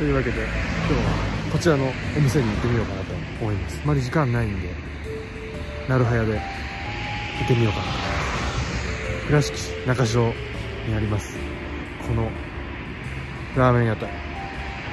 というわけで、今日はこちらのお店に行ってみようかなと思います。あまり時間ないんで、なるはやで行ってみようかなと思います。倉敷市中庄にありますこのラーメン屋台、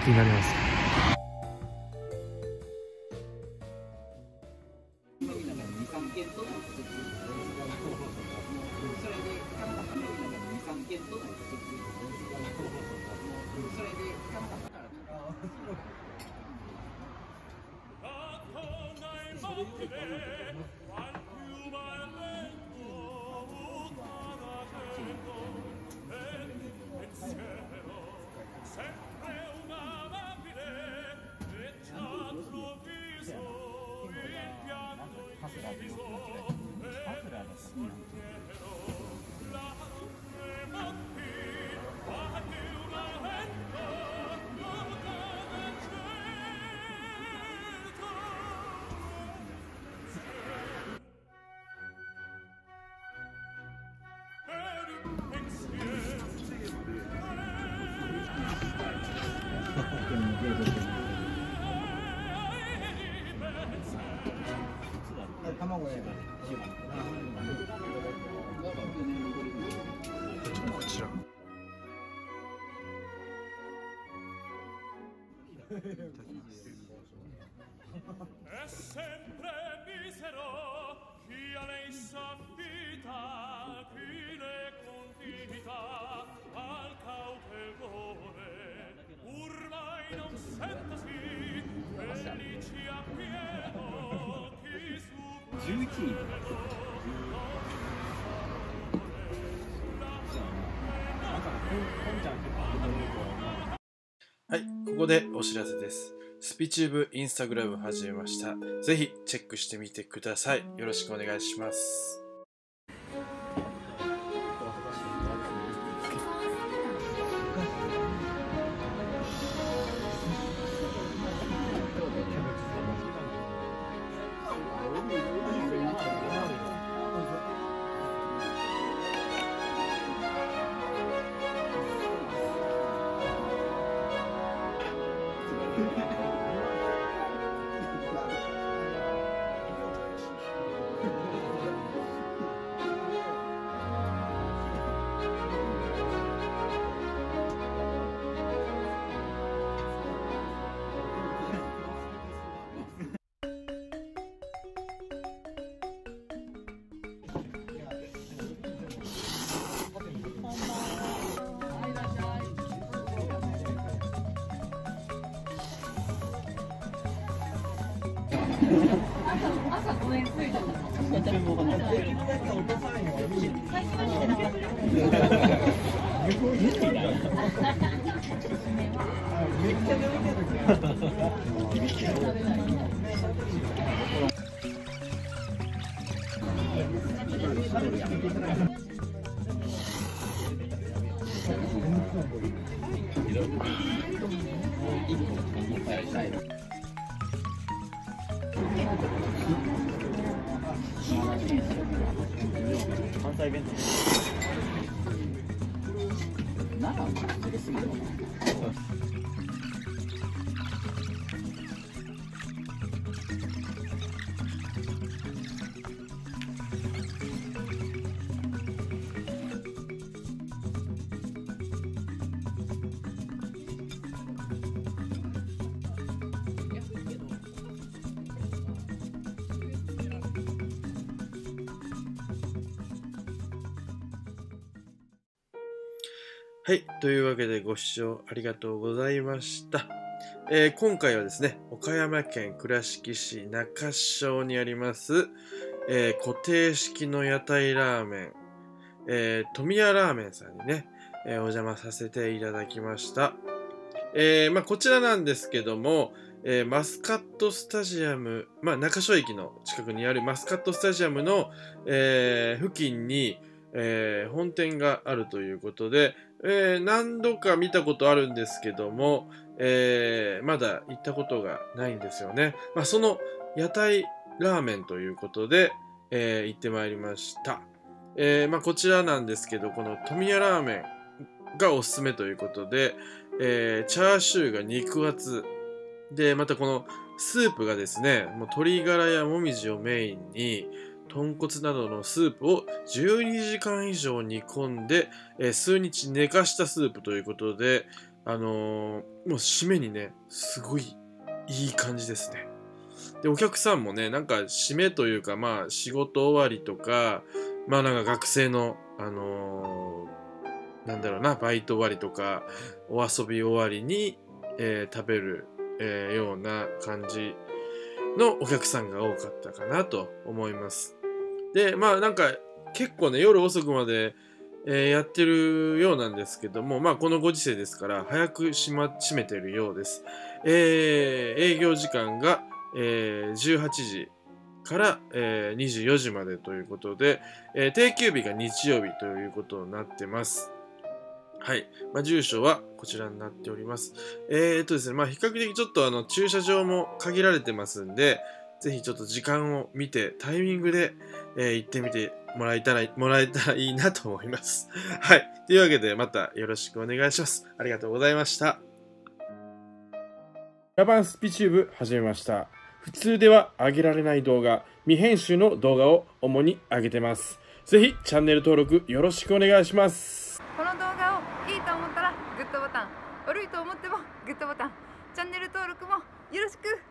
気になります。こちらいただきます。はい、ここでお知らせです。スピチューブインスタグラム始めました。ぜひチェックしてみてください。よろしくお願いします。はい。というわけでご視聴ありがとうございました。今回はですね、岡山県倉敷市中庄にあります、固定式の屋台ラーメン、富谷ラーメンさんにね、お邪魔させていただきました。こちらなんですけども、マスカットスタジアム、中庄駅の近くにあるマスカットスタジアムの、付近に、本店があるということで、何度か見たことあるんですけども、まだ行ったことがないんですよね。その屋台ラーメンということで、行ってまいりました。こちらなんですけど、この富谷ラーメンがおすすめということで、チャーシューが肉厚で、またこのスープがですね、もう鶏ガラやもみじをメインに豚骨などのスープを12時間以上煮込んで、数日寝かしたスープということで、もう締めにねすごいいい感じですね。でお客さんもね、なんか締めというか、まあ仕事終わりとか、まあなんか学生のなんだろうな、バイト終わりとかお遊び終わりに、食べる、ような感じのお客さんが多かったかなと思います。でまあなんか結構ね夜遅くまで、やってるようなんですけども、まあこのご時世ですから早く閉めてるようです。営業時間が、18時から、24時までということで、定休日が日曜日ということになってます。はい。まあ、住所はこちらになっております。ですね、まあ、比較的ちょっと駐車場も限られてますんで、ぜひちょっと時間を見て、タイミングで、行ってみてもらえたらいいなと思います。はい。というわけで、またよろしくお願いします。ありがとうございました。ラバンスピチューブ始めました。普通では上げられない動画、未編集の動画を主に上げてます。ぜひチャンネル登録よろしくお願いします。この動画をいいと思ったらグッドボタン、悪いと思ってもグッドボタン、チャンネル登録もよろしく。